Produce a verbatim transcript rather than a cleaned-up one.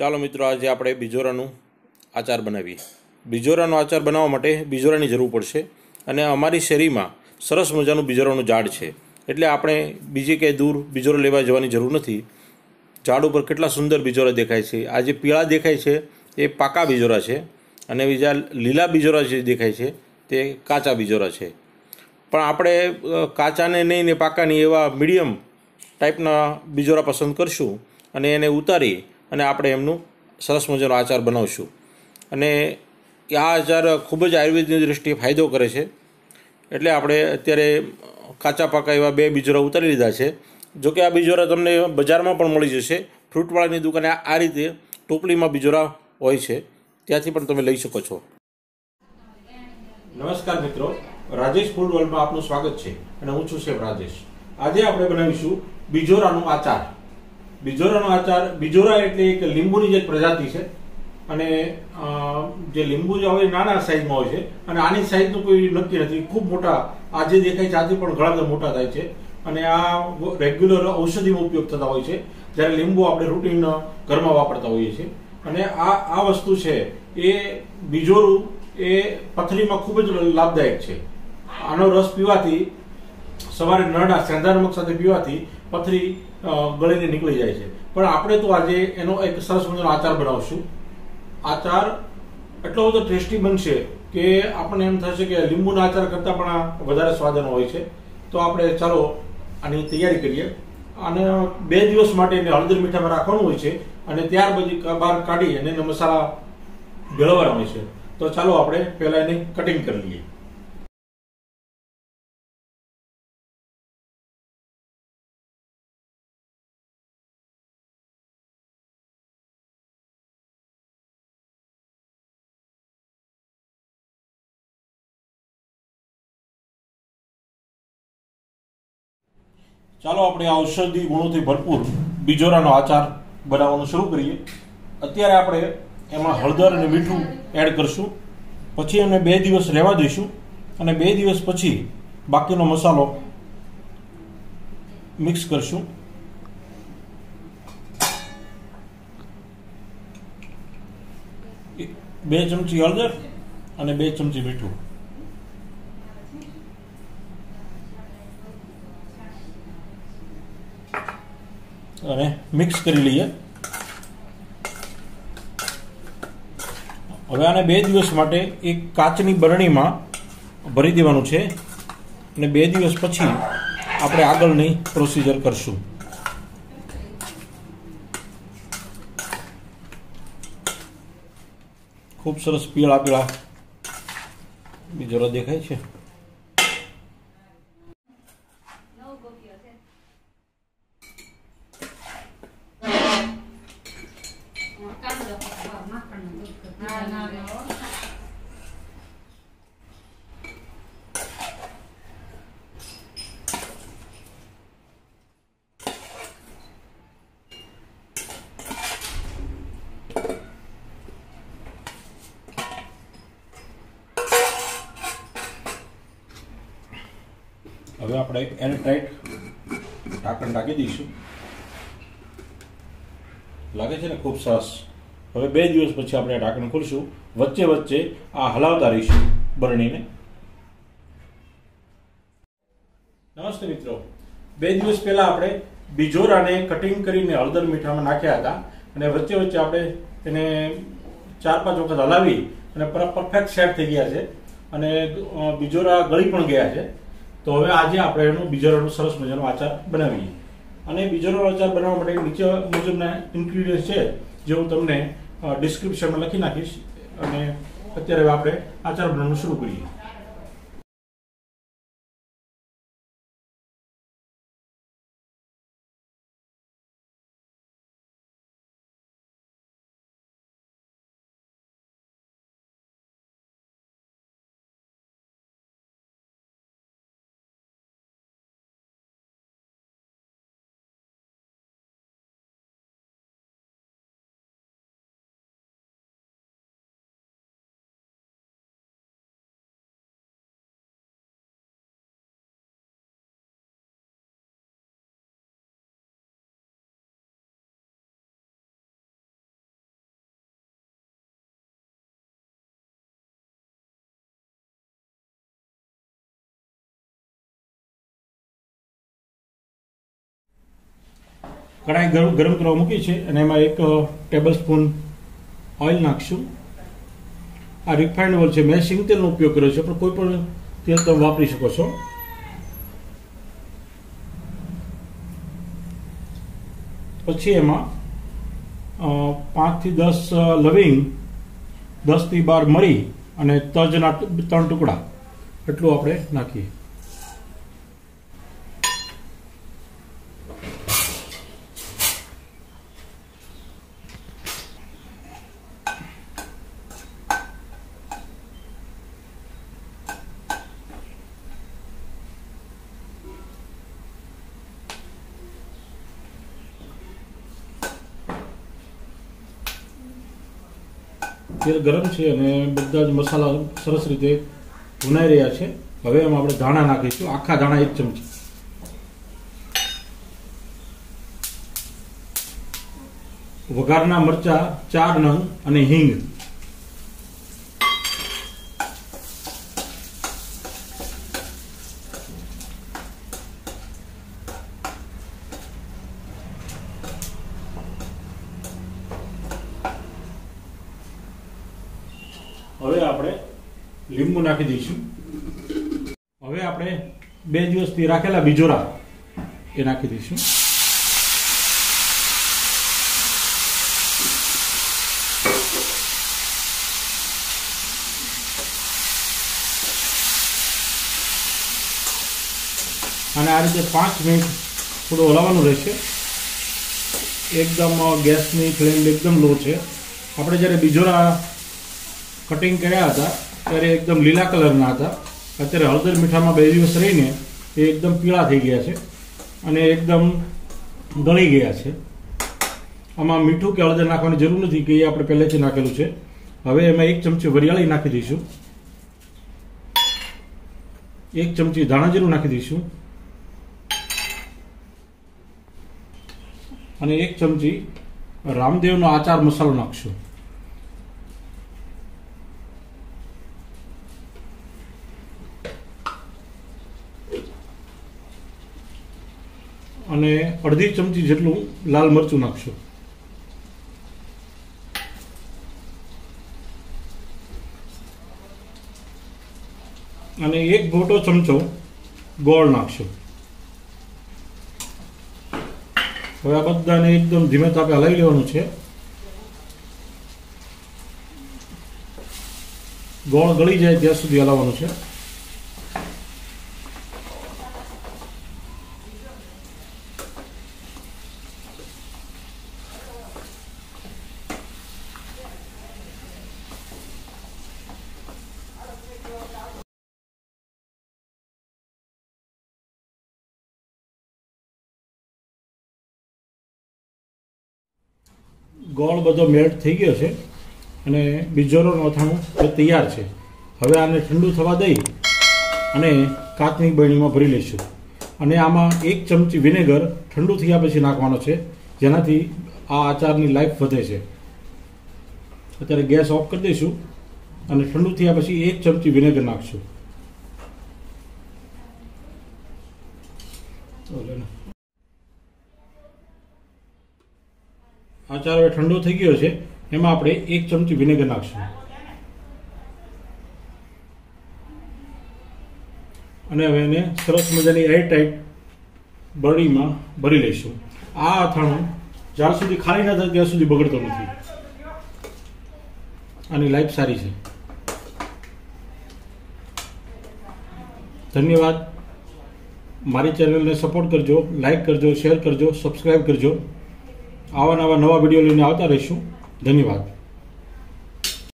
ચાલો મિત્રો આજે આપણે બીજોરાનું આચાર બનાવીએ। બીજોરાનો આચાર બનાવવા માટે બીજોરાની જરૂર પડશે અને અમારી શેરીમાં સરસ મજાનું બીજોરાનું ઝાડ છે એટલે આપણે બીજે ક્યાંય દૂર બીજોરો લેવા જવાની જરૂર નથી। ઝાડ ઉપર કેટલા સુંદર બીજોરા દેખાય છે। આ જે પીળા દેખાય છે એ પાકા બીજોરા છે અને બીજા લીલા બીજોરા જે દેખાય છે તે કાચા બીજોરા છે। પણ આપણે કાચાને નહીં ને પાકાની એવા મીડિયમ ટાઈપના બીજોરા પસંદ કરશું અને એને ઉતારી અને આપણે એમનું સરસ મજાનો આચાર બનાવીશું। અને આ આચાર ખૂબ જ આયુર્વેદની દૃષ્ટિએ ફાયદો કરે છે એટલે આપણે અત્યારે કાચા પાકા એવા બે બીજોરા ઉતારી લીધા છે। જો કે આ બીજોરા તમને બજારમાં પણ મળી જશે, ફ્રૂટવાળાની દુકાને આ રીતે ટોપલીમાં બીજોરા હોય છે ત્યાંથી પણ તમે લઈ શકો છો। નમસ્કાર મિત્રો, રાજેશ ફૂડવર્લ્ડમાં આપનું સ્વાગત છે અને હું છું શેફ રાજેશ। આજે આપણે બનાવીશું બીજોરાનું આચાર। બીજોરાનો આચાર, બીજોરા એટલે એક લીંબુની જે પ્રજાતિ છે અને જે લીંબુ જે હવે નાના સાઈઝમાં હોય છે અને આની સાઈઝનું કોઈ નક્કી નથી, ખૂબ મોટા આ જે દેખાય છે આથી પણ ઘણા બધા મોટા થાય છે અને આ રેગ્યુલર ઔષધિમાં ઉપયોગ થતા હોય છે, જ્યારે લીંબુ આપણે રૂટીન ઘરમાં વાપરતા હોઈએ છીએ। અને આ આ વસ્તુ છે એ બીજોરું એ પથરીમાં ખૂબ જ લાભદાયક છે। આનો રસ પીવાથી, સવારે નળના સેંધારમક સાથે પીવાથી પથરી ગળીને નીકળી જાય છે। પણ આપણે તો આજે એનો એક સરસ મજાનો આચાર બનાવશું। આચાર એટલો બધો ટેસ્ટી બનશે કે આપણને એમ થશે કે લીંબુના આચાર કરતાં પણ વધારે સ્વાદનો હોય છે। તો આપણે ચાલો આની તૈયારી કરીએ। અને બે દિવસ માટે એને હળદર મીઠામાં રાખવાનું હોય છે અને ત્યાર પછી બહાર કાઢી અને એને મસાલા ભેળવવાના હોય છે। તો ચાલો આપણે પહેલાં એને કટિંગ કરી લઈએ। ચાલો આપણે આ ઔષધિ ગુણોથી ભરપૂર બીજોરાનો આચાર બનાવવાનું શરૂ કરીએ। અત્યારે આપણે એમાં હળદર અને મીઠું એડ કરશું, પછી એને બે દિવસ રહેવા દઈશું અને બે દિવસ પછી બાકીનો મસાલો મિક્સ કરશું। બે ચમચી હળદર અને બે ચમચી મીઠું, અને મિક્સ કરી લઈએ। હવે આને બે દિવસ માટે એક કાચની બરણીમાં ભરી દેવાનું છે અને બે દિવસ પછી આપણે આગળની પ્રોસીજર કરશું। ખૂબ સરસ પીળા પીળા બીજોરા દેખાય છે। હવે આપણે એક એરટાઈટ ઢાંકણ ઢાંકી દઈશું। લાગે છે ને ખૂબ સરસ। હવે બે દિવસ પછી આપણે ઢાંકણ ખોલશું, વચ્ચે વચ્ચે આ હલાવતા રહીશું બરણીને। નમસ્તે મિત્રો, બે દિવસ પહેલા આપણે બીજોરાને કટિંગ કરીને હળદર મીઠામાં નાખ્યા હતા અને વચ્ચે વચ્ચે આપણે તેને ચાર પાંચ વખત હલાવી અને પરફેક્ટ સેટ થઈ ગયા છે અને બીજોરા ગળી પણ ગયા છે। તો હવે આજે આપણે એનું બીજોરાનું સરસ મજાનો આચાર બનાવીએ। અને બીજોરાનો આચાર બનાવવા માટે નીચે મુજબના ઇન્ગ્રીડિયન્ટ છે જે હું તમને ડિસ્ક્રિપ્શનમાં લખી નાખીશ। અને અત્યારે આપણે આચાર બનાવવાનું શરૂ કરીએ। कढ़ाई गरम गरम करवा मूकी है अने एमां एक टेबलस्पून ऑइल नाखशुं। आ रिफाइंड ऑइल है, मैं सींग तेलनो उपयोग कर्यो छे पण कोई पण तेल तमे वापरी शको छो। पछी एमां पांच थी दस लविंग, दस थी बार मरी अने तजना त्रण टुकड़ा एटलुं आपणे नाखीए। तेल गरम है अने बधा ज मसाला सरस रीते भुनाई रह्या छे। हवे आमां आपणे धाणा नाखीशुं, आखा धाणा एक चमची। वघारना मरचा चार नंग अने हींग। हवे आपणे लींबू नाखी दईशुं। हवे आपणे बे दिवसथी राखेला बिजोरा ए नाखी दईशुं। अने आ रीते पांच मिनिट थोडुं हलाववानुं रहेशे। एकदम गैसनी फ्लेम एकदम लो छे। आपणे ज्यारे बिजोरा कटिंग कर्या हता त्यारे एकदम लीला कलरना हता। अत्यारे हळदर मीठामां बे दिवस रहीने ए एकदम पीळा थई गया छे अने एकदम गळी गया छे। आमां मीठुं के हळदर नाखवानी जरूर नथी के ए आपणे पहेलेथी नाखेलुं छे। हवे एमां एक चमची वरियाळी नाखी दईशुं, एक चमची धाणाजीरुं नाखी दईशुं अने एक चमची रामदेवनो आचार मसालो नाखशुं। अर्धी चमची जेटलू लाल मरचू नाखशो। एक मोटो चमचो गोळ नाखशो। हवे आ बधाने एकदम धीमे तापे हलावी लेवानुं छे। गोळ गळी जाय ત્યાં સુધી હલાવવાનું છે। गोळ बधो मेल्ट थई गयो छे अने बिजोरो नोथाणुं तैयार छे। हवे आने ठंडू थवा दई अने काचनी बरणीमां भरी लेशुं अने आमां एक चमची विनेगर ठंडू थया पछी नाखवानो छे, जेनाथी आ आचारनी लाइफ वधे छे। अत्यारे गैस ऑफ करी दईशुं अने ठंडू थया पछी एक चमची विनेगर नाखशुं। आचार हवे ठंडो थई गयो छे, एमां आपणे एक चमची विनेगर नाखशुं अने हवे एने सरस मजानी एयरटाइट बरणीमां भरी लईशुं। आ અથાણું જ્યાં સુધી ખાલી ન થાય ત્યાં સુધી બગડતું નથી। આની લાઈફ સારી છે। ધન્યવાદ। મારી ચેનલને સપોર્ટ કરજો, લાઈક કરજો, શેર કરજો, સબસ્ક્રાઇબ કરજો। આવા નવા નવા વિડીયો લઈને આવતા રહીશું। ધન્યવાદ।